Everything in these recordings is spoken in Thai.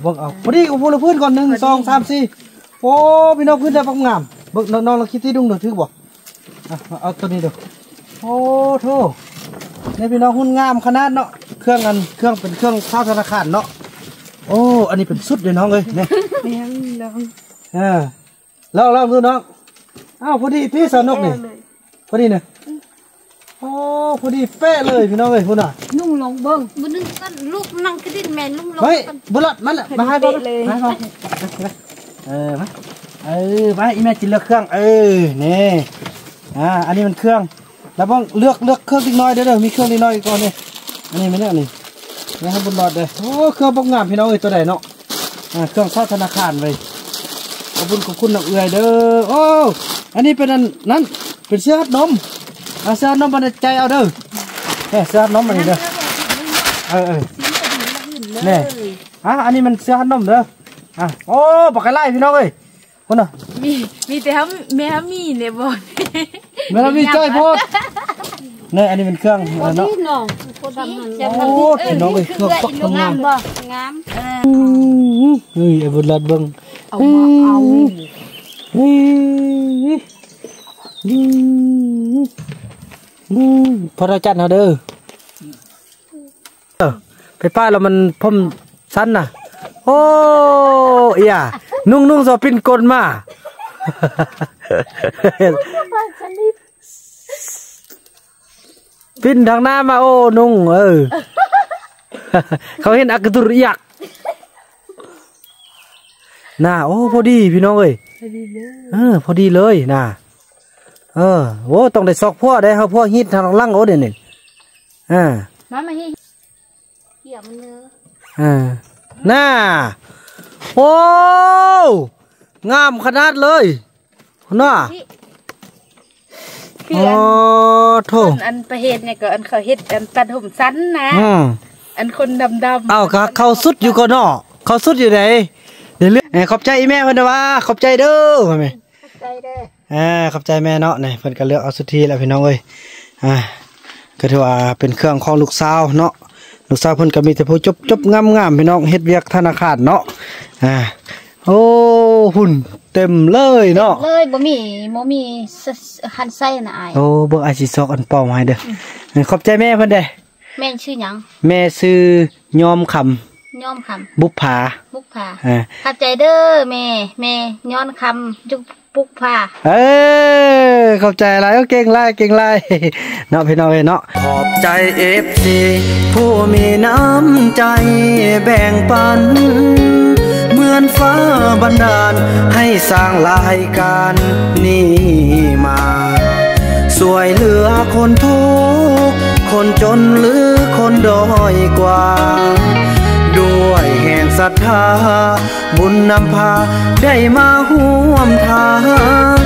เบิกเอาพอดีอุปกรณ์พื้นก่อน1 2 3 4โอ้พี่น้องพื้นได้ปังงามเบิกน้องเราคิดที่ดุ้งเดือดทึกบ่เอาตัวนี้เดี๋ยวโอ้โธ่ในพี่น้องหุ่นงามขนาดเนาะเครื่องอันเครื่องเป็นเครื่องข้าวธนาคารเนาะโอ้อันนี้เป็นสุดเลยน้องเลยเนี่ยลองดูน้องอ้าวพอดีพี่สนุกนี่พอดีเนี่ยโอ้พอดีเป๊ะเลยพี่น้องเลยคุณอ่ะนุ่งลงเบิ้งบนนึงก็ลูกนั่งกระดิ่งแม่นุ่งลงเฮ้ยบุลัดมันแหละมาให้เราเลยมามาอีแม่กินเลือกเครื่องนี่อันนี้มันเครื่องแล้วบ้างเลือกเครื่องนิดน้อยเดี๋ยวมีเครื่องนิดน้อยก่อนนี่อันนี้ไม่เนี่ยนี่นะครับบุญรอดเลยโอ้เครื่องบังงามพี่น้องเลยตัวใดเนาะเครื่องข้าวธนาคารเลยขอบคุณนักเอื้อยเด้อโอ้อันนี้เป็นนั้นเป็นเสื้อฮัดนมเอาเสื้อน้องมันใจเอาเด้อเนี่ยเสื้อน้องมันเด้อเนี่ยอันนี้มันเสื้อน้องเด้อโอ้ปากไล่พี่น้องเอ้ยคนน่ะมีแต่แม่มีเนี่ยบอลแม่มีใจโพดเนี่ยอันนี้เป็นเครื่องเนาะโอ้พี่น้องเอ้ยเครื่องปักทำงานเฮ้ยไอ้บุญรัดเบิ้งพอเราจัดเอาเด้อไปป้ายเรามันพมสั้นน่ะโอ้ยอ่ะนุ่งสอปินกลมาปินทางหน้ามาโอ้นุ่งเขาเห็นอักตุรยักน่าโอ้พอดีพี่น้องเอ้ยพอดีเลยน่าโอ้ต้องได้ซอกพ่อได้เขาพ่อฮิตทางล่างโอ้เด่นมาฮิตเกี่ยวมันเนื้อน่าโอ้งามขนาดเลยน่าโอ้โถอันประเฮ็ดเนี่ยก็อันเขาเฮ็ดอันตัดผมสั้นนะอันคนดำเอาค่ะเขาสุดอยู่ก็นอเขาสุดอยู่ไหนเดี๋ยวเรื่องขอบใจแม่พันว่าขอบใจเด้อมาไหมขอบใจเด้อขอบใจแม่เนาะเนี่ยเพิ่นก็เลือกเอาสุดที่แล้วพี่น้องเอ้ยก็ถือว่าเป็นเครื่องของลูกสาวเนาะลูกสาวเพิ่นก็มีแต่ผู้จบงามพี่น้องเฮ็ดเวียกธนาคารเนาะโอ้หุ่นเต็มเลยเนาะเลยบ่มีหันไส้น่ะอายโอ้เบิ่งอายสิซอกอันเป่าให้เด้อขอบใจแม่เพิ่นเด้อแม่ชื่อหยังแม่ชื่อยอมคำบุกผาขอบใจเด้อแม่ย้อนคำจุกบุกผาขอบใจอะไรก็เก่งไรเนาะพี่น้องเนาะขอบใจ FC ผู้มีน้ำใจแบ่งปันเหมือนฟ้าบันดาลให้สร้างรายการนี้มาสวยเหลือคนทุกข์คนจนหรือคนด้อยกว่าด้วยแห่งศรัทธาบุญนำพาได้มาห่วมทาง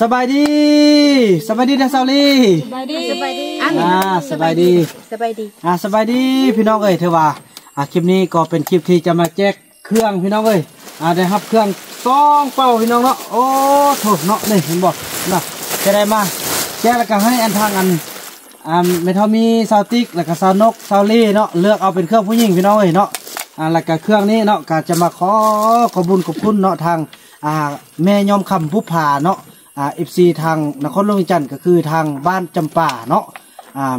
สบายดีนะสาวลี่สบายดีสบายดีสบายดีพี่น้องเอ้ยเธอว่าคลิปนี้ก็เป็นคลิปที่จะมาแจกเครื่องพี่น้องเอ้ยได้รับเครื่อง2 เป่าพี่น้องเนาะโอ้โถเนาะนี่เห็นบอกนะจะได้มาแจกแล้วก็ให้อันทางอันเมทัลมีซาวติกแล้วก็ซาวนกซาวลี่เนาะเลือกเอาเป็นเครื่องผู้หญิงพี่น้องเอ้ยเนาะแล้วก็เครื่องนี้เนาะก็จะมาขอบุญเนาะทางแม่ยอมคำผู้ผ่าเนาะFC ทางนครหลวงจันทร์ก็คือทางบ้านจำป่าเนาะ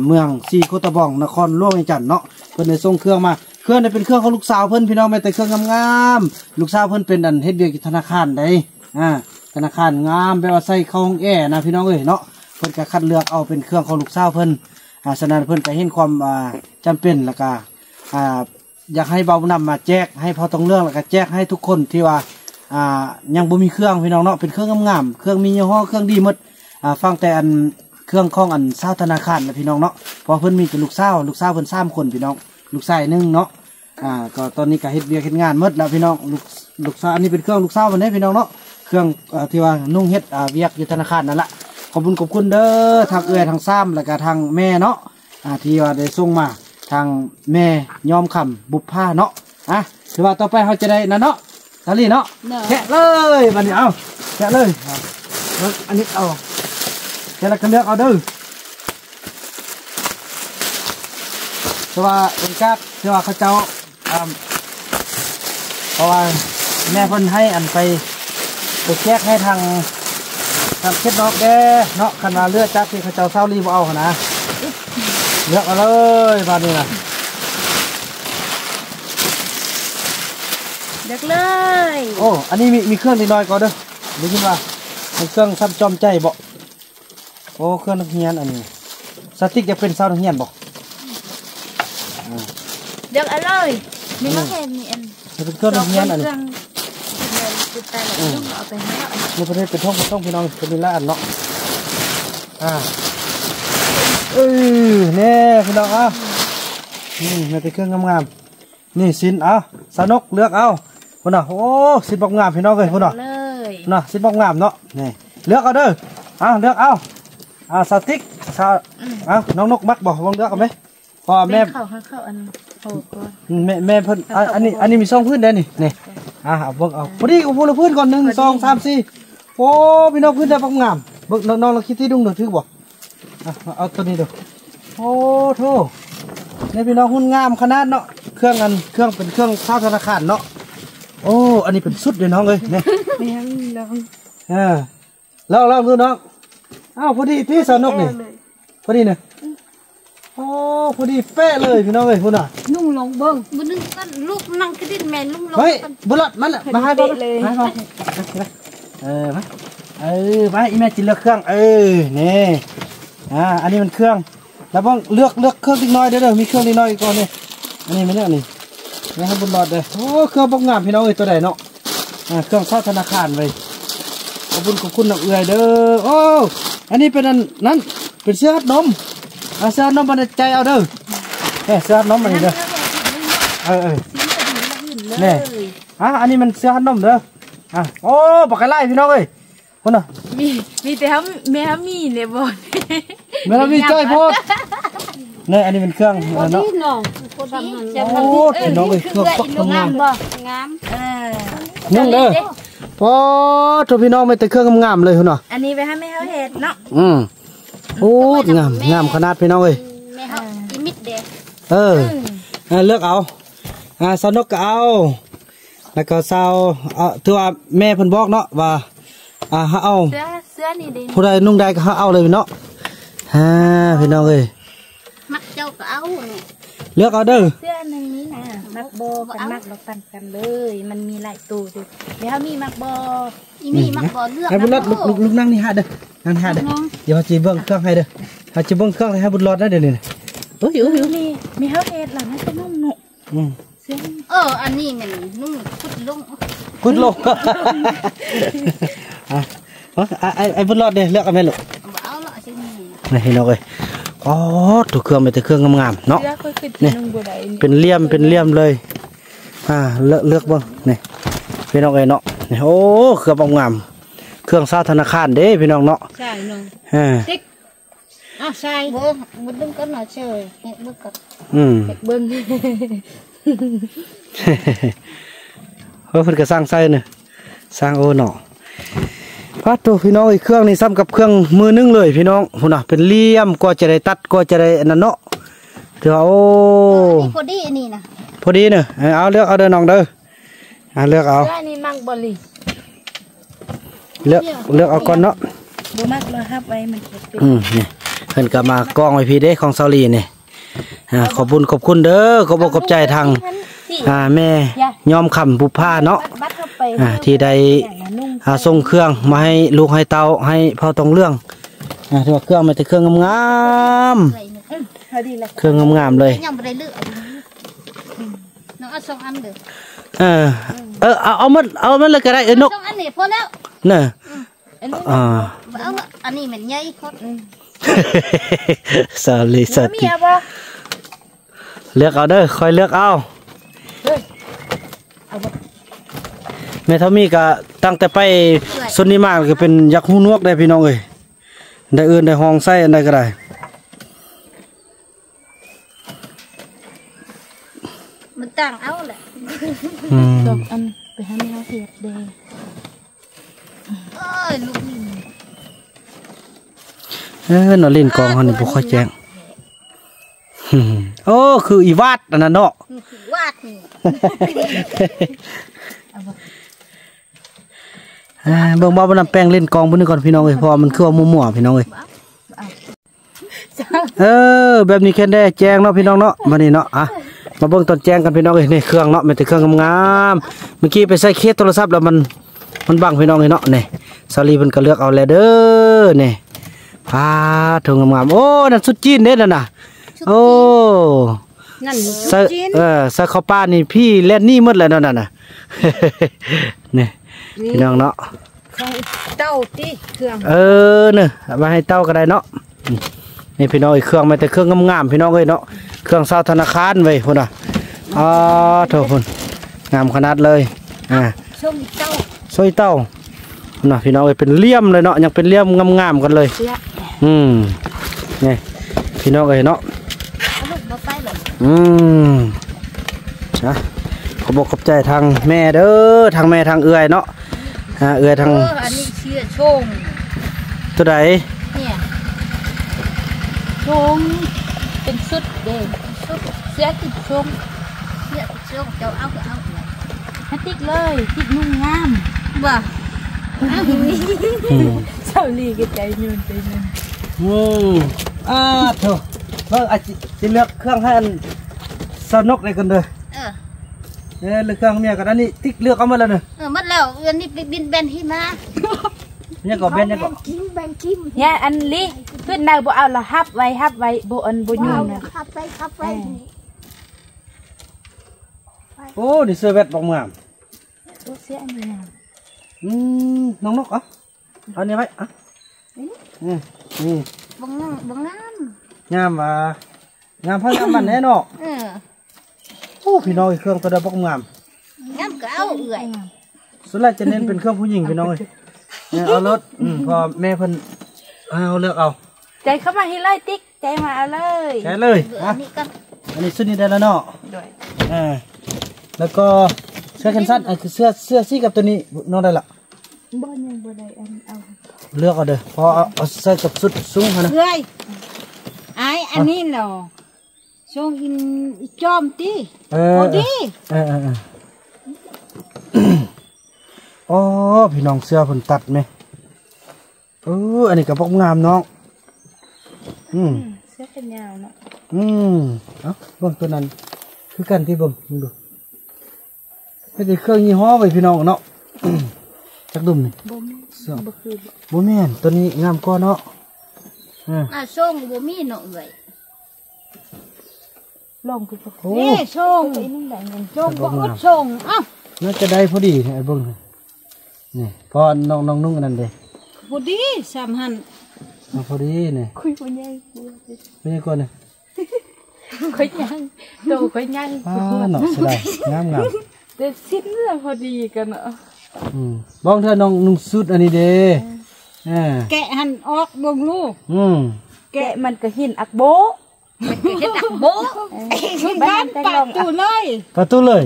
เมืองซีโคตะบองนครหลวงจันทร์เนาะเพิ่นได้ส่งเครื่องมาเครื่องนี้เป็นเครื่องของลูกสาวเพิ่นพี่น้องแต่เครื่องงามๆลูกสาวเพิ่นเป็นอันเฮ็ดเบียกิจธนาคารได้ธนาคารงามแปลว่าใส่เข้าห้องแอร์นะพี่น้องเอ้ยเนาะเพิ่นก็คัดเลือกเอาเป็นเครื่องของลูกสาวเพิ่นฉะนั้นเพิ่นก็เห็นความจำเป็นแล้วก็อยากให้เบานำมาแจกให้พอต้องเรื่องแล้วก็แจกให้ทุกคนที่ว่ายังบ่มีเครื่องพี่น้องเนาะเป็นเครื่องงามๆเครื่องมียี่ห้อเครื่องดีหมดฟังแต่อันเครื่องของอันสาวธนาคารนะพี่น้องเนาะพอเพิ่นมีแต่ลูกสาวเพิ่น3 คนพี่น้องลูกชาย1เนาะก็ตอนนี้ก็เฮ็ดเวียกเฮ็ดงานหมดแล้วพี่น้องลูกสาวอันนี้เป็นเครื่องลูกสาวเพิ่นเด้พี่น้องเนาะเครื่องที่ว่านุ่งเฮ็ดเวียกอยู่ธนาคารนั่นล่ะขอบคุณเด้อทางเอื้อยทางซ้ำแล้วก็ทางแม่เนาะที่ว่าได้ส่งมาทางแม่ยอมคำบุพผ้าเนาะถือว่าต่อไปเขาจะได้นั่นเนาะทารีเนาะแกะเลยบัดนี้เอาแกะเลยอันนี้เอาแกะแล้วก็เลือกเอาเด้อถือว่าเป็นกาบถือว่าเขาเจ้า เพราะว่าแม่เพิ่นให้อันไปตกแยกให้ทางเคล็ดนอกแด้เนาะคันว่าเลือดจากที่เขาเจ้าเศร้ารีบเอาหนะเลือกเอาเลยบ้านนี้นะเลือกเลยโอ้อันนี้มีเครื่องนิดหน่อยก่อนเด้อดูขึ้นมาเครื่องซับจอมใจบ่โอ้เครื่องนักเรียนอันนี้สติ๊กจะเป็นเศร้านักเรียนบ่เลือกเอาเลยมีมะเขือมีอันเป็นเครื่องนักเรียนอันนี้นี่ประเทศเป็นท่องเป็นท่องพี่น้องเป็นละอันเนาะนี่พี่น้องเอานี่มันเป็นเครื่องงามๆนี่สินเอาสนกเลือกเอาคนน่ะโอ้สินบักงามพี่น้องเลยคนน่ะน่ะสินบักงามเนาะนี่เลือกเอาเด้อเอาเลือกเอาสติ๊กเอาน้องนกมักบอกลองเลือกเอาไหมพอแม่เข้าอันโผล่ก่อนแม่เพิ่นอันนี้มีซองพื้นได้นี่นี่เอาเบิกเอาพอดีอุปโภคพื้นก่อนหนึ่งสองสามสี่โอ้พี่น้องพื้นได้บักงามเบิกน้องเราคิดที่ดุ้งเดือดทึกบอกเอาตัวนี้ดูโอ้โธ่นี่พี่น้องหุ่นงามขนาดเนาะเครื่องเป็นเครื่องข้าวธนาคารเนาะโอ้อันนี้เป็นสุดเลยน้องเลยเนี่ยลองดูน้องอ้าวพอดีที่สนกนี่พอดีเนี่ยโอ้พอดีเป๊ะเลยพี่น้องเลยคุณน่ะนุ่งลงเบิ้งบนนึงกันลูกนั่งกระดิ่งแม่นุ่งลงเฮ้ยบุลมันน่ะมาให้พ่อเลยมาไปอีแม่จินเลือกเครื่องนี่อันนี้มันเครื่องแล้วบ้างเลือกเครื่องนิดน้อยเด้อมีเครื่องนิดน้อยก่อนนี่อันนี้ไม่เลือกนี่นะครับบนหลอดเลยโอ้เครื่องบักงามพี่น้องเอ้ยตัวใดเนาะเครื่องข้าวธนาคารเลยขอบคุณนักเอื้อยเด้อโอ้อันนี้เป็นอันนั้นเป็นเสื้อฮัดนมเสื้อฮัดนมมันใจเอาเด้อเนี่ยเสื้อฮัดนมมันนี่เด้อเนี่ยอันนี้มันเสื้อฮัดนมเด้อโอ้บักไล่พี่น้องเอ้ยคนน่ะมีแต่แม่มีเนี่ยบอลแม่มีใจพอดเนี่ยอันนี้เป็นเครื่องเนาะโอ้เป็นน้องเลยเครื่องปักทำงานนุ่งเลยพอทุกพี่น้องไม่แต่เครื่องงามเลยคนน่ะอันนี้ไปให้แม่เขาเห็ดเนาะโอ้งามขนาดพี่น้องเลยแม่เขาอิมิดเด็กเลือกเอาซาวนกเอาแล้วก็ซาวตัวแม่พันบอกเนาะว่าเอาเสื้อนี่ดีผู้ใดนุ่งได้ก็เอาเลยพี่น้องพี่น้องเลยมักเจ้าก็เอาเลือกเอาเด้อเสื้อหนึ่งนี้นะมักโบกันมักเราปั่นกันเลยมันมีหลายตัวดูเดี๋ยวมีมักโบมีมักโบเลือกให้บุญรอดลุกนั่งนี่ฮะเด้อนั่งฮะเด้อเดี๋ยวจีเบิ้งเครื่องให้เด้อจีเบิ้งเครื่องให้บุญรอดได้เดี๋ยวนี้อุ้ยมีเขาเอ็ดหล่ะนั่นเป็นนุ่มหนุกอันนี้มันนุ่มคุดลงไอ้บุญรอดเนี่ยเลือกเอาไหมลูกเอาละใช่ไหมให้น้องเลยอ๋อตัวเครื่องเป็นเครื่องงามๆเนาะนี่เป็นเลี่ยมเลยเลือกบ้างนี่พี่น้องเลยเนาะนี่โอ้เครื่องงามเครื่องธนาคารเด้พี่น้องเนาะใช่น้องติ๊กใช่บุญดึงก็หน่อยเฉยบุญกับเบิ้งเฮ้ยเพิ่นก็สร้างไส้เนี่ยสร้างโอ้หน่อพัดตัวพี่น้องอีกเครื่องนี่ซ้ำกับเครื่องมือนึ่งเลยพี่น้องคุณน่ะเป็นเลี่ยมก็จะได้ตัดก็จะได้นั่นเนาะเดี๋ยวโอ้พอดีนี่นะพอดีเนี่ยเอาเลือกเอาเดินน้องเด้อเลือกเอาเลือกเอาก่อนเนาะดูมากเลยครับไว้มันเป็นนี่เพิ่นก็มากองไว้พี่เด้ของเซาลีนี่ขอบคุณเด้อขอบอกขอบใจทางแม่ยอมคำบุพาเนาะที่ได้ส่งเครื่องมาให้ลูกให้เตาให้เผาตรงเรื่องถือว่าเครื่องมันจะเครื่องงามๆเครื่องงามๆเลยเอามันเลยก็ได้นกเนี่ยอันนี้มันใหญ่โคตรสาลีเลือกเอาเด้อคอยเลือกเอาแม่เท่ามีก็ตั้งแต่ไปส่วนนี้มากก็เป็นยักษ์หูนวกได้พี่น้องเลยได้เอื้อนได้ห้องไส้อะไรก็ได้มันต่างเอาแหละจบอันไปให้แม่เสียเดย์ลูกลินหนอลินกองเขาหนึ่งบุคคลแจ้งคืออีวาดอันนั้นเนาะวาด เบิ่งบ่าวนำแป้งเล่นกองพุ่นก่อนพี่น้องเอ้ยพอมันคือว่ามั่วๆพี่น้องเอ้ยแบบนี้แค่ได้แจงเนาะพี่น้องเนาะมานี่เนาะอะมาเบิ่งตอนแจงกันพี่น้องเอ้ยนี่เครื่องเนาะมันแต่เครื่องงามๆเมื่อกี้ไปใส่เคสโทรศัพท์แล้วมันบังพี่น้องเอ้ยเนาะนี่ซาลีเพิ่นก็เลือกเอาแล้วเด้อนี่พาถึงงามๆโอ้นั่นสุดจีนเด้อนั่นน่ะโอ้นั่นสุดจีนซะข้าวป้านี่พี่แล่นนี่หมดแล้วนั่นน่ะนี่พี่น้องเนาะเต้าตีเครื่องเนอะมาให้เต้าก็ได้เนาะนี่พี่น้องเครื่องมาแต่เครื่องงามๆพี่น้องเลยเนาะเครื่องเสาธนาคารไว้คนอ่ะอ๋อโถคนงามขนาดเลยช่วยเต้าช่วยเต้าคนอ่ะพี่น้องเลยเป็นเลี่ยมเลยเนาะยังเป็นเลี่ยมงามๆกันเลยนี่พี่น้องเลยเนาะนะขอบอกขอบใจทางแม่เด้อทางแม่ทางเอื้อยเนาะเอื้อยทางอันนี้เชื่อชงตัวไหนเนี่ยชงเป็นชุดเด้ชุดเสื้อติดชงเสื้อติดชงเจ้าเอาก็เอาให้ติดเลยติดนุ่งงามบ่เอาหินนี่เจ้าลีก็ใจยืนใจนึงเถอะเพิ่งอาจจะเลือกเครื่องให้อันสนุกเลยกันเด้อเลือกเครื่องเมียกันอันนี้ติ๊กเลือกเอามาแล้วเนอะมัดแล้วอันนี้บินแบนที่มาเนี่ยก็แบนเนี่ยก็เนี่ยอันนี้เพื่อนนายโบเอาละฮับไว้โบอันโบยุ่งเนี่ยฮับไว้โอ้ดิเซเวตบอกงามตัวเสียอันนี้งามน้องนกอ่ะอันนี้ไว้อ่ะนี่บังงามว่ะงามเพราะงามมันแน่นอนพี่น้องเครื่องตัวเดียวบักงามก็เอาเอื่อยสุดท้ายจะเน้นเป็นเครื่องผู้หญิงพี่น้องเนี่ยเอารถพอแม่เพิ่นเอาเลือกเอาใจเข้ามาให้เลยติ๊กใจมาเอาเลยใจเลยอันนี้ก็อันนี้สุดนี้ได้แล้วเนาะแล้วก็เสื้อแขนสั้นคือเสื้อซี่กับตัวนี้น้องได้ละบ่ยังบ่ได้เอาเลือกเอาเด้อพอเอาใส่กับสุดสูงนะเฮ้ยอันนี้เนาะช่วงอินจอมตีพอดีอ๋อพี่น้องเสื้อผมตัดไหมอันนี้กระบอกงามน้องเสื้อเป็นยาวเนาะเอ้าเบิ่งตัวนั้นคือกันที่เบิ่งดูไม่ได้เครื่องยี่ห้อไปพี่น้องเนาะจักดุมนี่เสื้อบ่แม่นตัวนี้งามกว่าเนาะช่วงบ่มีเนาะเลยลองคือนี่ชงนี่แหละเงินชงบอกว่าชงอ้าวน่าจะได้พอดีไอ้เบิ้งนี่พอน้องนุ่งนั่นเลยพอดีสามหันพอดีเนี่ยคุยคนใหญ่ไม่ใช่คนเนี่ยคุยยังโตคุยยังหนอสลายงามเด็ดสิ้นเลยพอดีกันเนาะบ้องเธอน้องนุ่งสุดอันนี้เด้แกะหันออกดวงลูกแกะมันก็หินอักโบจะตักโบบ้านประตูเลย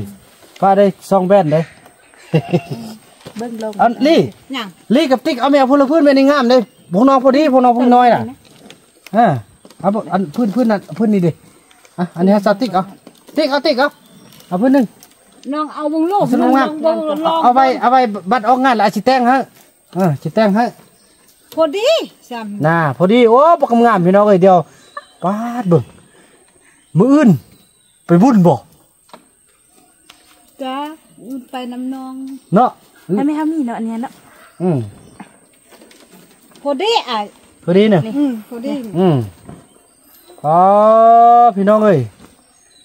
ป้าได้ซองแบนเลยอันลี่กับติ๊กเอาแมวพลพื้นไปในงามเลยพวกน้องพอดีพวกน้องพวกน้อยน่ะเอาอันพื้นนั่นพื้นนี่ดิอันนี้ฮะติ๊กเอาพื้นหนึ่งน้องเอาวงโลกเอาไปบัดออกงานแล้วจิแตงฮะจิแตงฮะพอดีพอดีโอ้ปกงามพี่น้องเลยเดียวป้าเบิ่งมืออื่นไปบุญบ่จ้าไปน้ำนองเนาะแล้วไม่ทำมีเนาะอันนี้เนาะพอดีอ่ะพอดีเนาะพอดีอ๋อพี่น้องเอ้ย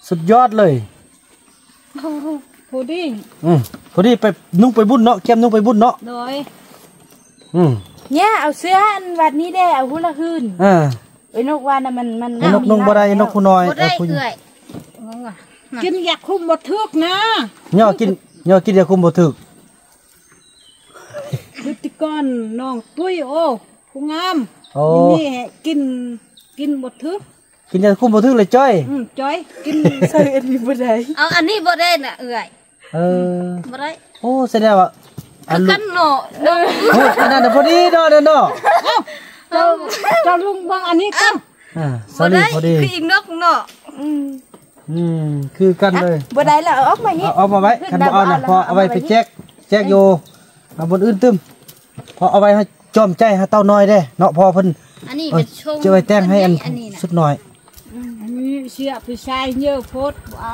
สุดยอดเลยพอดีพอดีไปนุ่งไปบุญเนาะเข้มนุ่งไปบุญเนาะโดยเนี่ยเอาเสื้ออันวันนี้ได้เอาหุ่นละหืนไอ้นกว่าน่ะมันนกนุ่งบ่ได้นกคุณน้อยคุณกินยาคุมบ่ถึกนะย่อกินยาคุมบ่ถึกฤติกรน้องตุ้ยโอ้ผู้งามนี่กินบ่ถึกกินยาคุมบ่ถึกเลยจ้อยจ้อยกินใส่อันนี้บ่ได้เอาอันนี้บ่ได้น่ะเอื้อยบ่ได้โอ้แสดงว่ากันเนาะอันนั้นพอดีเนาะเนาะเจ้าลุงบังอันนี้กันพอดีคืออีกนกเนาะคือกันเลยบัวได้แล้วเอาออกมานี่เอามาไว้กันบัวเอาหนักพอเอาไว้ไปแจก แจกโยบนอื่นตึมพอเอาไว้จอมใจหาเต้าน้อยได้เนาะพอเพิ่นจะไปแต้งให้อันสุดหน่อยอันนี้เชื่อผู้ชายเยอะโพดเอา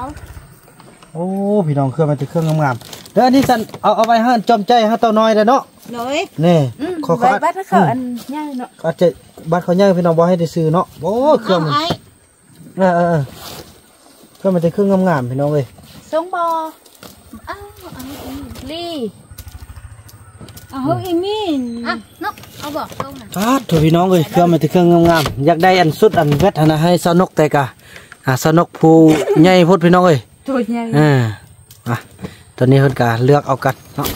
โอ้พี่น้องเครื่องมาติดเครื่องงามๆเด้อนี่สันเอาไว้ให้จอมใจหาเต้าน้อยได้เนาะน้อยนี่ขอบัตรเขาอันย่างเนาะอาจจะบัตรเขาย่างพี่น้องบอกให้ได้ซื้อเนาะโอ้เครื่องเครื่องมาติดเครื่องงามๆพี่น้องเลยทรงบออ้าวลี่เอาอีมี่อ่ะนกเอาบอกตรงน่ะถูกพี่น้องเลยเครื่องมาติดเครื่องงามๆอยากได้อันสุดอันเวทนะให้สนกแต่กะสนกผู้ใหญ่พดพี่น้องเลยตัวใหญ่ตอนนี้คนกะเลือกเอากันเนาะ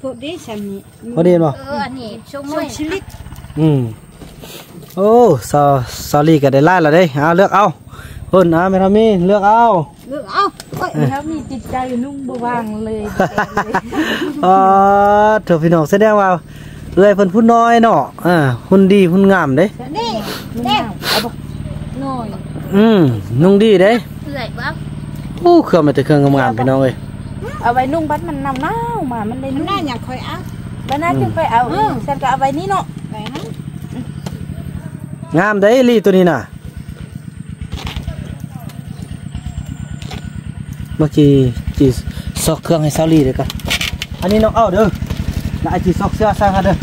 พอดีฉันนี่พอดีป่ะอันนี้ชงชิลิกโอ้ซาลี่ก็ได้ไล่ละได้เอาเลือกเอาคนเอาไม่ทำนี่เลือกเอาไม่ทำนี่จิตใจนุ่มบางเลยเถอะพี่น้องแสดงว่าเอ้ยเพิ่นผู้น้อยเนาะหุ่นดีหุ่นงามเด้นี่เด้น้อยนุ่งดีเด้ใหญ่บ้างโอ้เครื่องมันจะเครื่องงามๆพี่น้องเลยเอาไว้นุ่งบัดมันนำเน่ามามันเลยนุ่งน่าอยากคอยเอาบัดน่าจึงคอยเอาฉันก็เอาไว้นี่เนาะงามได้ลี่ตัวนี้น่ะเมื่อกี้จีซอกเครื่องให้ซาลี่เลยกันอันนี้น้องเอาเด้อน่าจีซอกเสื้อสร้างกันเด้อ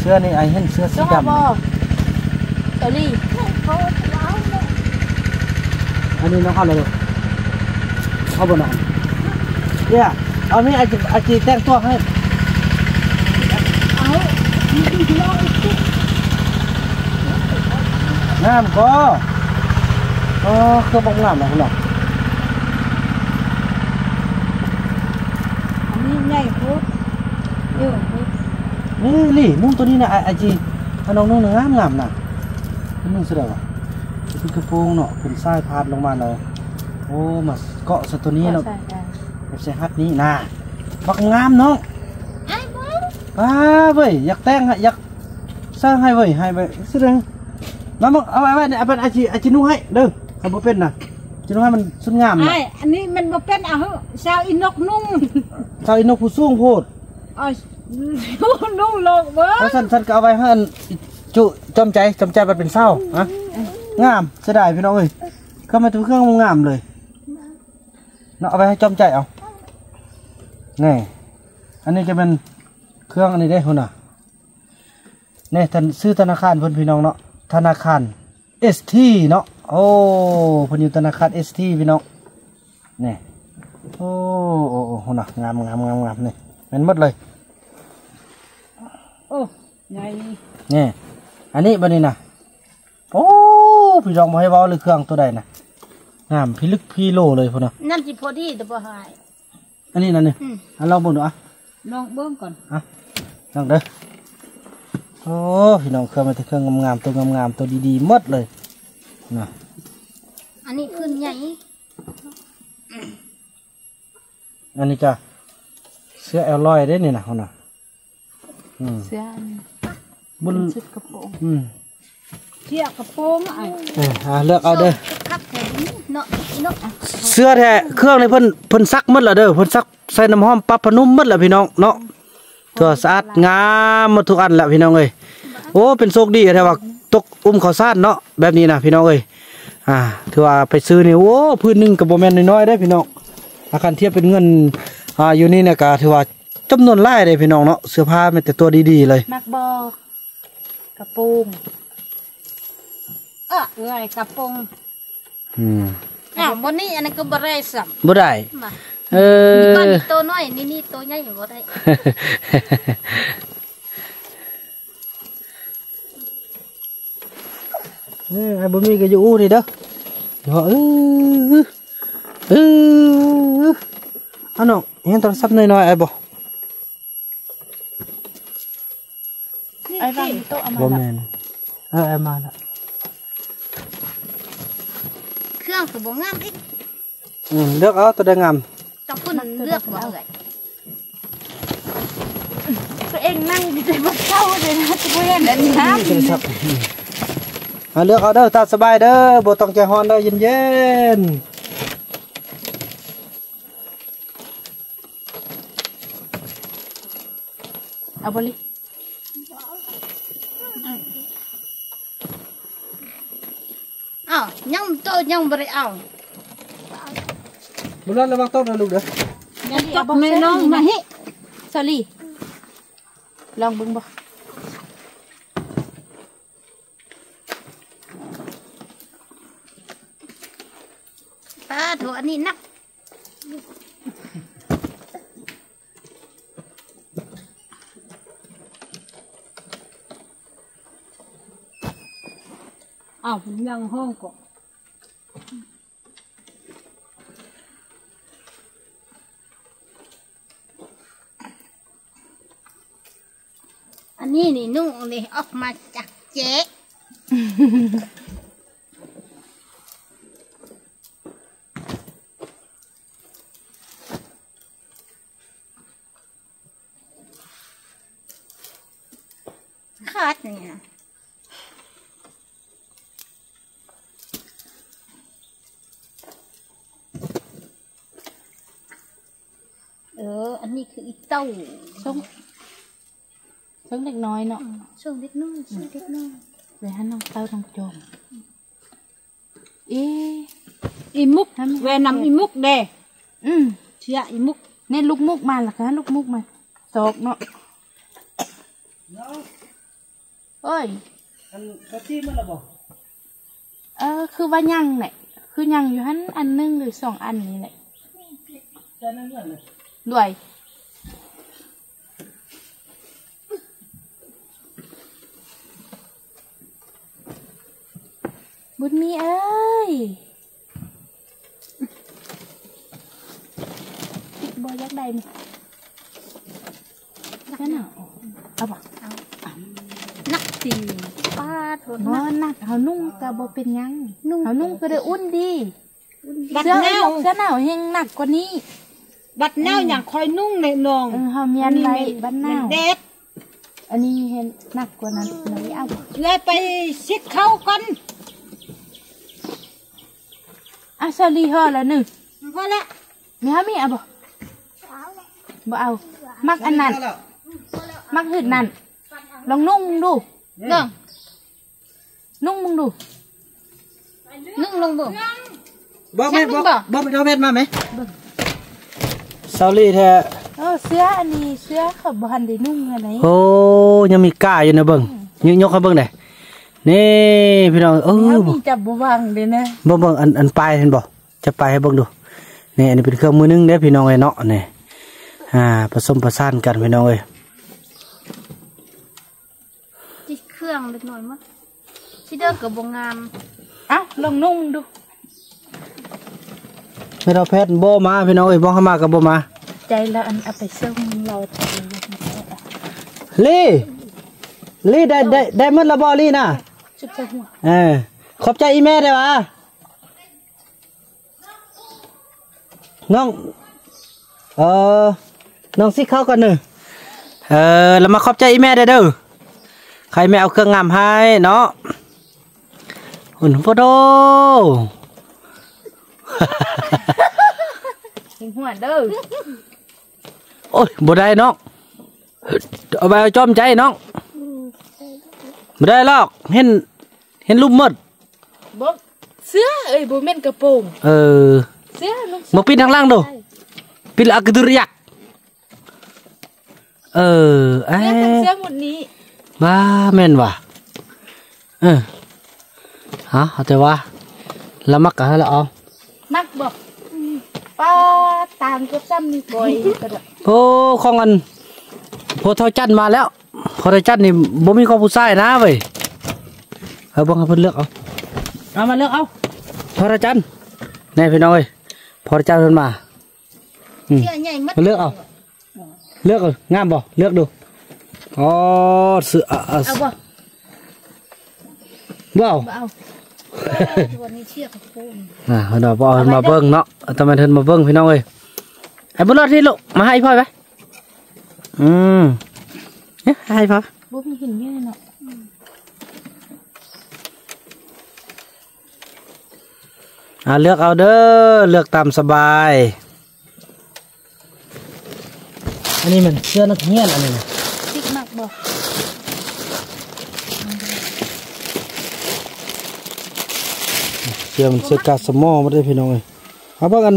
เสื้อนี่ไอเห็นเสื้อสีดำซาลี่อันนี้น้องเอาเลยเอาบนน้องเนี่ยเอานี่อาจีแต่งตัวให้เอาน้ำก็เครื่องบังน้ำนะคุณน้องนี่ใหญ่พุดเยอะพุดนี่นี่นุ่งตัวนี้นะอาจีน้องนุ่งหนึ่งน้ำน่ะนุ่งเสด็จวะเป็นกระโปรงเนาะเป็นสายพาดลงมาเนาะโอ้มาเกาะสัตว์ตัวนี้เนาะแบบใส่ฮัทนี้นะบักงามเนาะเว้ยอยากแต่งอยากสร้างให้เว้ยให้ไปสิเด้อน้องเอาไว้เนี่ยเป็นอาชีนุ่งให้เด้อเขาบอกเป็นนะจีนุ่งให้มันสุดงามนะอันนี้มันบอกเป็นเอาชาวอินกนุ่งชาวอินกผู้สูงโพดนุ่งโลกเว้ยแล้วสันก็เอาไว้ให้จุจอมใจมันเป็นเศร้าอะงามเสียดายพี่น้องเอ้ยเข้ามาตัวเครื่องงามเลยเนาะเอาไปให้จอมใจเอานี่อันนี้จะเป็นเครื่องอันนี้ได้คนน่ะนี่ท่านซื้อธนาคารเพื่อนพี่น้องเนาะธนาคารเอสทีเนาะโอ้เพื่อนอยู่ธนาคารเอสทีพี่น้องนี่โอ้โอ้คนน่ะงามนี่มันหมดเลยโอ้ใหญ่นี่อันนี้บันนี้น่ะโอ้พี่น้องมาให้เบาเลยเครื่องตัวใดน่ะงามพี่ลึกพี่โลเลยพอนะนั่นจีพอดีแต่พอหายอันนี้นั่นนี่ลองเบิ้งดูอ่ะลองเบิ้งก่อนอ่ะลองเด้อโอ้พี่น้องเครื่องมาแต่เครื่องงามๆตัวงามๆตัวดีๆหมดเลยนะอันนี้ขึ้นใหญ่อันนี้จ้ะเสื้อแอลลอยได้เนี่ยนะคนน่ะเสื้อบุญชุดกระโปรงเลือกกระโปรงเลือกเอาเด้อเสื้อแท้เครื่องในเพิ่นซักมัดละเด้อเพิ่นซักใส่น้ำหอมปั๊บพนุ่มมัดละพี่น้องเนาะตัวสะอาดงามมาทุกอันละพี่น้องเลยโอ้เป็นโชคดีแต่ว่าตกข้าวสารเนาะแบบนี้นะพี่น้องเลยถือว่าไปซื้อนี่โอ้พื้นหนึ่งกับโบแมนน้อยๆได้พี่น้องอาการเทียบเป็นเงินอยู่นี่นะกะถือว่าจำนวนไล่เลยพี่น้องเนาะเสื้อผ้าเป็นแต่ตัวดีๆเลยมักบอกกระโปรงเอ้ยกระโปรงบนนี้อันนั้นก็บ่ได้สัมบ่ได้ก้อนโตน้อยนี่โตใหญ่บ่ได้ไอ้บ่มีก็อยู่นี่เด้ออันน้องเห็นโทรศัพท์น้อยๆไอ้บ่ไอ้วางโต๊ะเอามาละไอ้มาละเลือกตัวงามอีกเลือกเอาตัวได้งามต้องคุณเลือกเอาเลยตัวเองนั่งอยู่ในบ้านเช่าเลยนะจะไม่เห็นนะครับเลือกเอาเด้อตาสบายเด้อโบต้องใจฮอนเด้อเย็น เอาบริอ้าวยังโตยังบริเอาบุรุษระวังโตนะลูกเด้อยังโตไม่น้องมาฮิสลีลองบึงบ่ป้าถั่วนี่นักอ้าวยังห้องก็อันนี้นี่นุ่งนี่ออกมาจากเจ๊ขาดเนี่ยอันนี้คืออีเต้าช่องเล็กน้อยเนาะช่องเล็กน้อยเลยฮะน้องเต้าน้องจอมอีมุกเวนำอีมุกเด้เชื่ออีมุกเนี่ยลูกมุกมาหรอคะลูกมุกมาตอกเนาะเอ้ยอันกะทิมันละบ่คือว่ายังแหละคือยังอยู่ฮั่นอันนึงหรือสองอันนี้แหละด้วยบุญมีเอ้ยบอยักษ์ใดมั้ยนั่นเหรอเอาบ่เอานักตีป้าโถนักเขานุ่งกระโบเป็นยังเขานุ่งกระเดืออุ่นดีเสื้อหนาวยังหนักกว่านี้บัดเน่าอย่างคอยนุ่งในนองเขาเมียนไรบัดเน่าเด็ดอันนี้เห็นหนักกว่านั้นเลยเอาเลยไปซิดเข้ากันอาซาลีห่อละหนึ่งห่อละมีห่อมีอ่ะบ่เอามักอันนั้นมักหืดนั่นลองนุ่งดูเนาะนุ่งมึงดูนุ่งลงดูบอกไม่เอาเม็ดมาไหมเซาลี่แท้เสื้ออันนี้เสื้อขบวันได้นุ่งอะไรโอ้ยังมีก้าอยู่นะเบิ้งยกให้เบิ้งหน่อยนี่พี่น้องมีจับบ่วางเลยนะบ่อันปลายเห็นบ่จะปลายให้เบิ้งดูนี่อันนี้เป็นเครื่องมือนึ่งเด้พี่น้องไอ้เนาะนี่ผสมผสานกันพี่น้องเอ้ยจิเครื่องเล็กน้อยมั้งที่เด้อกับบงงามเอ้าลองนุ่งดูไม่เราแพทย์โบมาพี่น้องเอ้ยบ้องเข้ามากับโบมาใจเราอันเอาไปส่งเราลี่ได้มืดละบอลี่นะชุบใจหัวขอบใจอีแม่ได้ปะน้องน้องซิเข้าก่อนหนึ่งแล้วมาขอบใจอีแม่ได้เด้อใครแม่เอาเครื่องงามให้เนาะหุ่นโฟโต้หัวเด้อโอ้ยบ่ได้น้องเอาไปจอมใจน้องบ่ได้หรอกเห็นรูปหมดบ่เสื้อเอ้ยบ่แม่นกระโปรงเสื้อลูกมาปิดทางล่างดูปิดอักดุริยักเนี่ยเป็นเสื้อหมดนี้ว่าแม่นว่ะฮะเอาแต่ว่าละมักกะละเอามักบ่ป้าตามกับซ้ำนี่บ่อยโอ้ของอันพอเท่าจันมาแล้วพอเท่าจันนี่บ่มีของผู้ชายนะเว้ยเอาบ่ให้เพิ่นเลือกเอามาเลือกเอาพอเท่าจันแน่พี่น้องเอ้ยพอเท่าจันเพิ่นมาเลือกเอางามบ่เลือกดูอ๋อเสื้อเอาบ่เอาวันนี้เชือกกับปูนเดี๋ยวพอมาเบิ้งเนาะทำไมเธอมาเบิ้งพี่น้องเอ้ยไอ้บุญรอดที่ลูกมาให้พ่อไปเนี่ยให้พ่อบุญมีหินเยอะเนาะเลือกเอาเด้อเลือกตามสบายอันนี้มันเสื้อนักเรียนอันนี้ สื้อมันเสื้อกาสมอมาได้พี่น้องเลยเอาบ้างกัน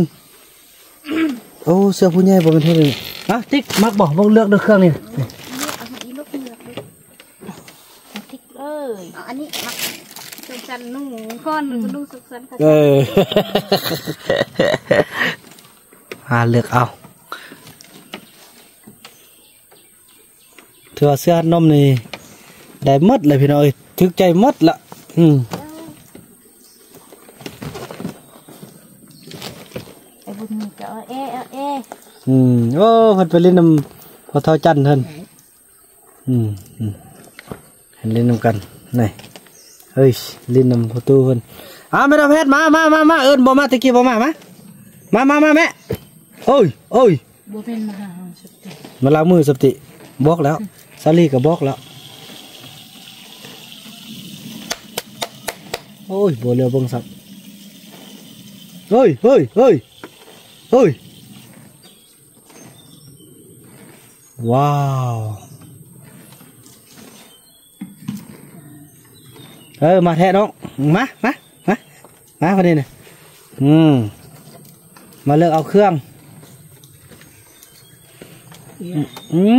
โอ้เสื้อผู้ใหญ่บ่เป็นเท่าไหร่อ่ะติ๊กมักบอกเลือกด้วยเครื่องนี่อันนี้มักสุกสันนุ่งก้อนนุ่งสุกสันเลือกเอาเธอเสื้อนมนี่ได้มัดเลยพี่น้องเอ้ยถึกใจมัดละไอ้บุญมีก็เออโอ้หันไปเล่นน้ำพอเท้าจันท่านเห็นเล่นน้ำกันนี่เฮ้ยเล่นน้ำพอตู้ท่านไม่รับเพชรมาเอิญบ่มาตะกี้บ่มาแม่โอ้ยบ่เป็นมาลาสติมาลามือสติบอกแล้วซาลี่ก็บอกแล้วโอ้ยบัวเรียวบังสับเฮ้ยว้าวมาแทะน้องมาพอดีเนี่ยมาเลือกเอาเครื่อง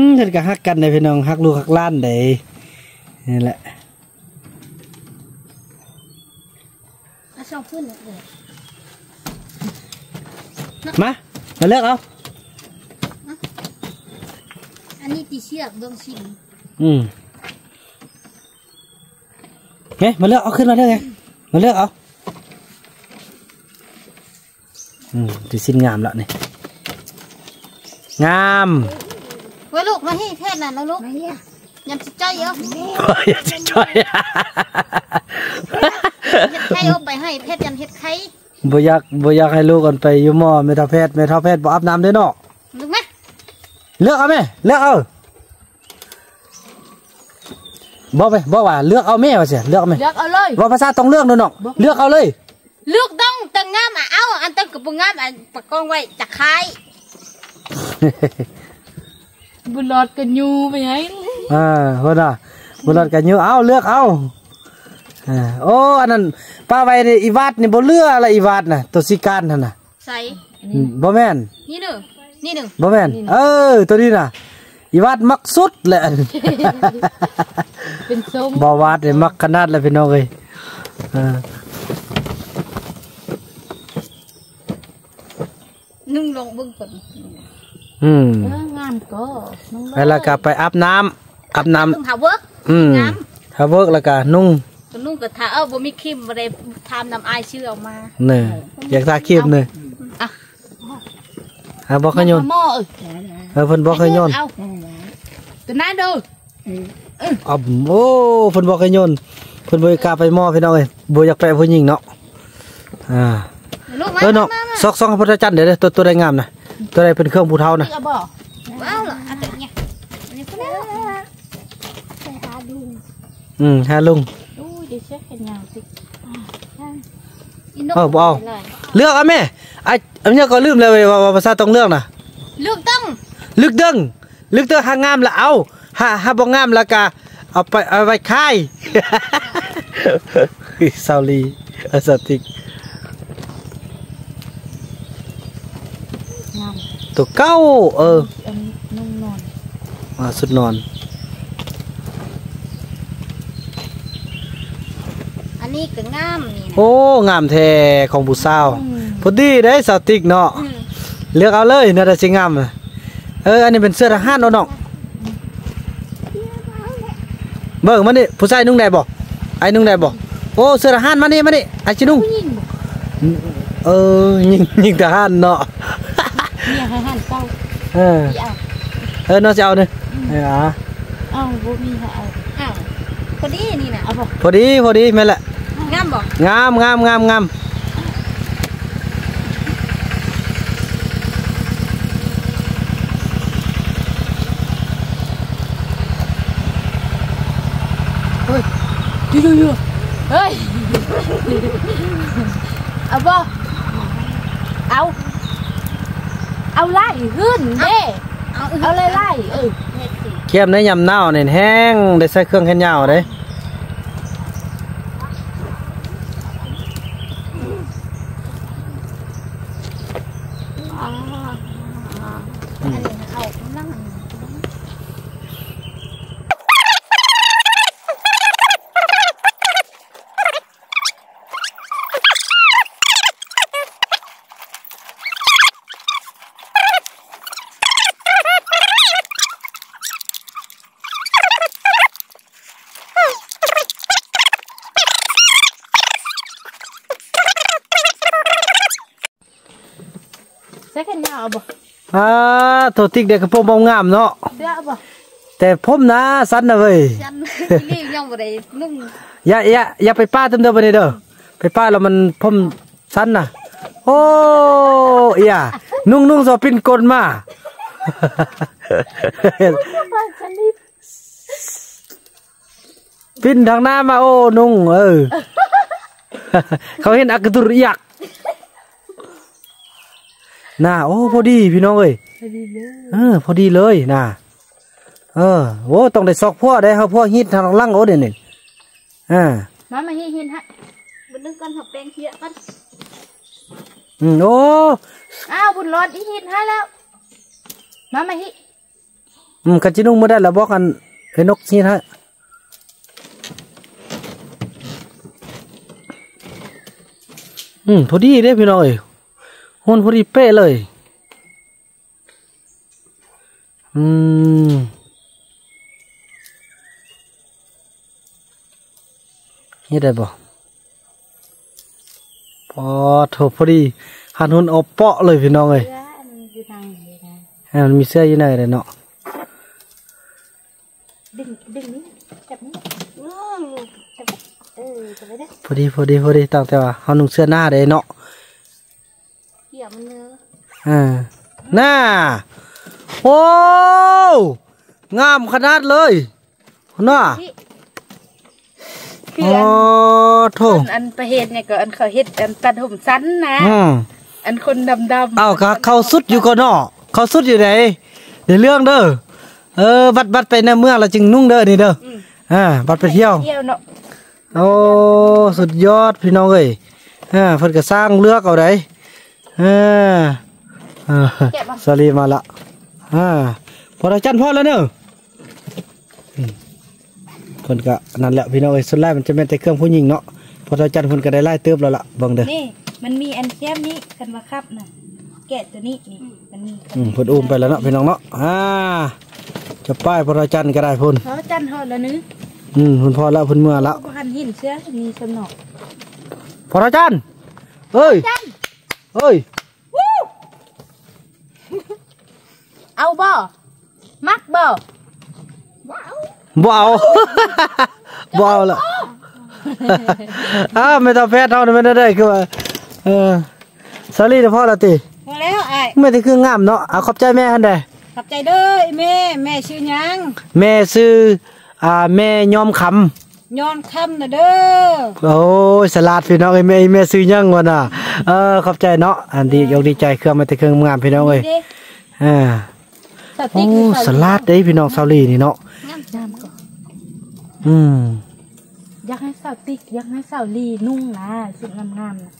เห็นกับฮักกันในพี่น้องฮักลูกฮักล้านได้นี่แหละมาเลือกเอาอันนี้ตีเชือกเบื้องชิงเฮ้ยมาเลือกเอาขึ้นมาเลือกไงมาเลือกเอาตีชิ้นงามแล้วนี่งามไว้ลูกมาให้แค่นั้นนะลูกยังจะจ้อยอ่ะยังจะจ้อยให้เอาไปให้เพชรยันเห็ดไข่บ่อยากให้ลูกกันไปยูมอเมทาเพชรเมทาเพชรบ่อาบน้ำด้วยเนาะลูกไหมเลือกเอาไหมเลือกเอาบอกไปบอกว่าเลือกเอาแม่ว่าเสียเลือกเอาไหมเลือกเอาเลยบอกภาษาต้องเลือกด้วยเนาะเลือกเอาเลยเลือกต้องตังงามอ่ะเอาอันตังกับบุงงามอันปากกองไว้จากไข่บุลอดกันยูไปไงหัวหน้าบุลอดกันยูเอาเลือกเอาโอ้อันนั้นป้าไว้ในอีวาดนี่บ่เลือกอะไรอีวาดน่ะตัวสีการท่านน่ะใส่บ่แม่นนี่หนึ่งบ่แม่นตัวนี้น่ะอีวาดมักสุดแหละเป็นส้มบ่วาดเลยมักขนาดเลยพี่น้องเลยนุ่งลงเบื้องต้นงามก็แล้วก็ไปอาบน้ำหาเวิร์กหาเวิร์กแล้วก็นุ่งก็ทาบ่มีครีมอะไรทำน้ำอายชื่อออกมาเนี่ยอยากทาครีมเลยบอกขยนฝนบอกขยนตัวนั้นดูโอ้ฝนบอกขยนฝนบริการไปมอพี่น้องเลยบริการไปผู้หญิงเนาะตัวเนาะซอกซองพระจันทร์เดี๋ยวตัวได้งามนะตัวใดเป็นเครื่องปูเทานะฮาลุงเอาเลือกเอาแม่อันนี้ก็ลืมเลยว่าภาษาต้องเลือกนะเลือกตั้งหางามละเอาหาบ่งามละกะเอาไปค่ายซาลีอสติกตัวเก้าสุดนอนอันนี้ก็งามนี่นะโอ้งามแท้ของผู้สาวพอดีได้สาวติ๊กเนาะเลือกเอาเลยน่าจะสิงามนะอันนี้เป็นเสื้อทหารเนาะน้องเบิ่งมันนี่ผู้ชายนุ่งได้บ่ไอ้นุ่งได้บ่โอ้เสื้อทหารมานี่ไอ้ชินุ่งยิงทหารเนาะน้องจะเอาเนี่ยเอาบุมีค่ะเอาพอดีนี่นะเอาบอกพอดีแม่แหละงามบอกงามเฮ้ยดูเฮ้ยเอาบอกเอาไล่ขึ้นเด้เอาเลยไล่เค็มได้ยำเน่าเนี่ยแห้งได้ใส่เครื่องแค่เน่าเลย ตัวติ๊กเด็กกระพมงามเนาะแต่พมนะสั้นนะเว้ยอย่าไปป้าเติมเดิมไปเด้อไปป้าแล้วมันพมสั้นนะโอ้ยนุ่งสอปินกลมาปินทางหน้ามาโอ้นุ่งเขาเห็นอักตุรยักน่าโอ้พอดีพี่น้องเอ้ยพอดีเลยน่าโอ้ต้องได้ซอกพ่อได้ครับพ่อฮิตทางล่างโอ้เด่นมาฮิตฮะบุญนึกกันหับแปลงเขี้ยกันโอ้อ้าวบุญรอดฮิตฮะแล้วมาฮิตกันจีนุ่งไม่ได้ละบอกกันไอ้นกฮิตฮะพอดีเด้พี่น้องเอ้ยโหนพอดีเป๊ะเลยนี่ได้บ่พอโถพอดีหันหุ่นเอาเปาะเลยพี่น้องเลยมันมีเสื้ออยู่ไหนเลยเนาะดึงนี่จับนี่พอดีตั้งแต่ว่าเขาหนุ่มเสื้อหน้าเลยเนาะน่าโอ้งามขนาดเลยน่าอ๋อโถอันประเทศเนี่ยก็อันเขาเฮ็ดอันตัดผมสั้นนะอันคนดำๆอ้าวเขาสุดอยู่ก็นอเขาสุดอยู่ไหนในเรื่องเด้อบัดไปในเมืองเราจึงนุ่งเด้อนี่เด้อบัดไปเที่ยวโอ้สุดยอดพี่น้องเอ้ยเพิ่นก็สร้างเลือกเอาได้สลีมาละพอเราจันพ่อแล้วเนอะคนก็นั่นแหละพี่น้องไอ้สุดไล่มันจะเป็นแต่เครื่องผู้หญิงเนาะพอเราจันคนก็ได้ไล่เติบแล้วละบังเด้อนี่มันมีอันแคบนี้กันมาครับนะแกะตัวนี้มันมีคนอุ้มไปแล้วเนาะพี่น้องเนาะจะป้ายพอเราจันก็ได้พุ่นพอเราจันห่อแล้วนึกพุ่นพอแล้วพุ่นเมื่อแล้วพันหินเชื้อมีสนอกพอเราจันเฮ้ยเอาบ่มักบ่เอาละไม่ต้องแพ้เท่านั้นไม่ได้คือว่าสาลีเดี๋ยวพ่อละตีมาแล้วไอ้ไม่ได้คืองามเนาะขอบใจแม่ฮันเดย์ขอบใจเด้อแม่ชื่อยังแม่ชื่อแม่ยอมคำนะเด้อโอ้ยสลัดพี่น้องไอ้แม่ชื่อยังวะน่ะขอบใจเนาะอันดียกดีใจเครื่องไม่แต่เครื่องงามพี่น้องเลยโอ้สลัดได้พี่น้องสาลีนี่เนาะอยากให้สาวติ๊กอยากให้สาวลีนุ่งนะสุดงามๆนะ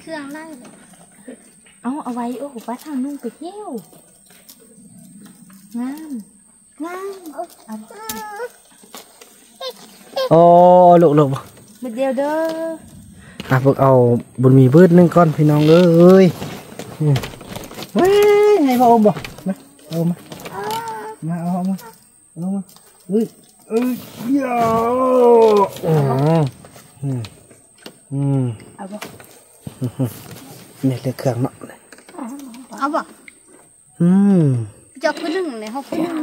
เครื่องไล่เอาไว้โอ้โหป้าทางนุ่งไปเที่ยวงามโอ้หลบเบิดเดียวเด้อพวกเอาบุญมีเบิดหนึ่งก้อนพี่น้องเอ้ยให้พ่ออมบ่มาเอามายาเอาบ่เนี่ยเลือกเครื่องเนาะเอาบ่จับไปหนึ่งเลยเขาไปหนึ่ง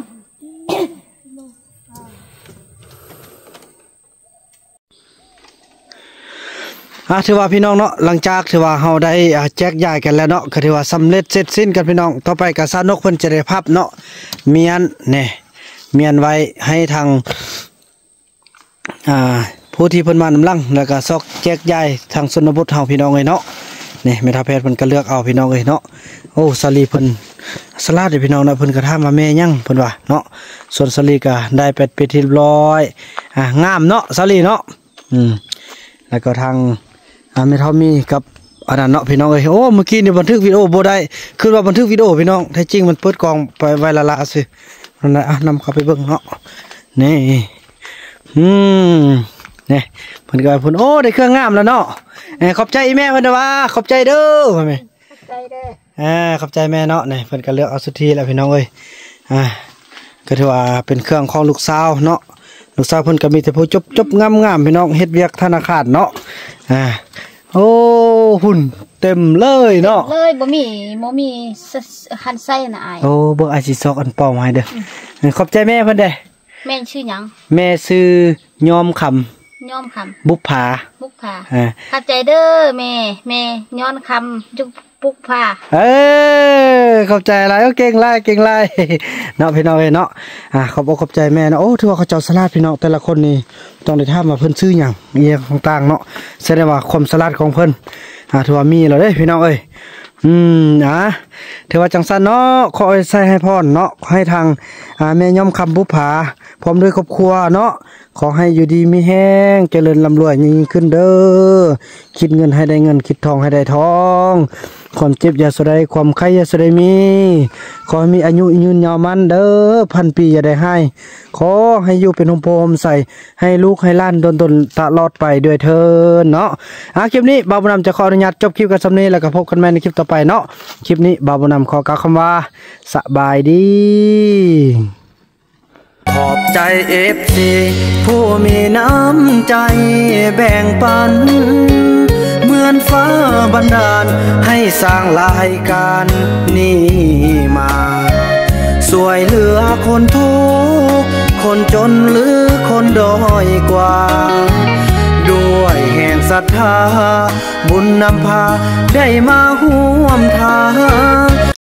ถือว่าพี่น้องเนาะหลังจากถือว่าเราได้แจกย้ายกันแล้วเนาะก็ถือว่าสำเร็จเสร็จสิ้นกันพี่น้องต่อไปกับซานกเพิ่นจะได้พับเนาะเมียนไว้ให้ทางผู้ที่เพิ่นมานำลังแล้วก็ซอกแจกย้ายทางชนบทเฮาพี่น้องเลยเนาะนี่แม่ทัพแพทย์เพิ่นก็เลือกเอาพี่น้องเลยเนาะโอ้สลีเพิ่นสลาดพี่น้องนะเพิ่นก็ถามว่าแม่ยังเพิ่นว่าเนาะส่วนสลีก็ได้เป็ดไปที่เรียบร้อยงามเนาะสลีเนาะแล้วก็ทาง ไม่เท่ามีกับอันนั้นเนาะพี่น้องเลยโอ้เมื่อกี้เนี่ยบันทึกวิดีโอโบได้คือว่าบันทึกวิดีโอพี่น้องแท้จริงมันเปิดกล่องไปไวละละสินั่นแหละนำเข้าไปเบิ่งเนาะนี่เนี่ยผลการผลโอ้ได้เครื่องงามแล้วเนาะขอบใจแม่เพื่อนว่าขอบใจเด้อขอบใจเด้อขอบใจแม่เนาะเนี่ยผลการเลือกเอาสุดที่แล้วพี่น้องเลยก็ถือว่าเป็นเครื่องของลูกสาวเนาะลูกสาวเพิ่นก็มีแต่ผู้จบงามๆพี่น้องเฮ็ดเวียกธนาคารเนาะโอ้หุ่นเต็มเลยเนาะเลยบ่มีหันไส้นะไอโอ้เบิ่งไอสิซอกอันเป่าให้เด้อขอบใจแม่เพิ่นเด้อแม่ชื่อหยังแม่ชื่อยอมคำยอมคำบุกผาขอบใจเด้อแม่ย้อนคำจุกบุกผาขอบใจอะไรก็เก่งไรเนาะพี่น้องเนาะขอบอกขอบใจแม่นะโอ้ถือว่าเขาเจ้าสลัดพี่น้องแต่ละคนนี่ต้องได้ท่ามาเพิ่นซื้ออย่างเงี้ยต่างๆเนาะแสดงว่าความสลัดของเพิ่นถือว่ามีเราได้พี่น้องเอ้ยถือว่าจังสั้นเนาะขอใส่ให้พ่อเนาะให้ทางแม่ย่อมคำบุภาพร้อมด้วยครอบครัวเนาะขอให้อยู่ดีมีแห้งเจริญร่ำรวยยิ่งขึ้นเด้อคิดเงินให้ได้เงินคิดทองให้ได้ทองความเจ็บอย่าสลายความไข้อย่าสลายมีขอให้มีอายุยืนยาวมันเด้อพันปีอย่าได้ให้ขอให้อยู่เป็นห่มโพมใส่ให้ลูกให้ล้านดนตลอดไปด้วยเธอเนาะคลิปนี้บ่าวบุญนำจะขออนุญาตจบคลิปกันสำนี้แล้วก็พบกันใหม่ในคลิปต่อไปเนาะคลิปนี้บ่าวบุญนำขอกล่าวคำว่าสบายดีขอบใจ FC ผู้มีน้ำใจแบ่งปันเหมือนฟ้าบันดาลให้สร้างรายการนี้มาช่วยเหลือคนทุกข์คนจนหรือคนด้อยกว่าด้วยแห่งศรัทธาบุญนำพาได้มาร่วมทาง